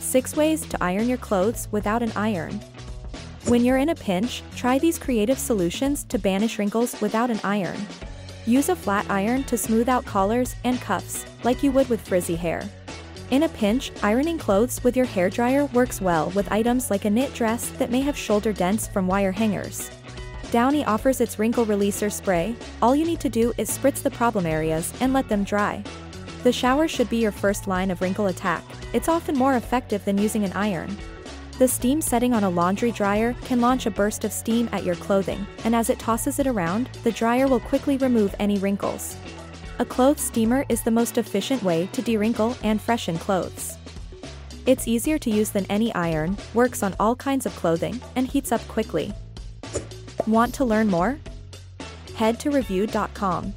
6 Ways to Iron Your Clothes Without an Iron. When you're in a pinch, try these creative solutions to banish wrinkles without an iron. Use a flat iron to smooth out collars and cuffs, like you would with frizzy hair. In a pinch, ironing clothes with your hairdryer works well with items like a knit dress that may have shoulder dents from wire hangers. Downy offers its wrinkle releaser spray. All you need to do is spritz the problem areas and let them dry. The shower should be your first line of wrinkle attack. It's often more effective than using an iron. The steam setting on a laundry dryer can launch a burst of steam at your clothing, and as it tosses it around, the dryer will quickly remove any wrinkles. A clothes steamer is the most efficient way to de-wrinkle and freshen clothes. It's easier to use than any iron, works on all kinds of clothing, and heats up quickly. Want to learn more? Head to review.com.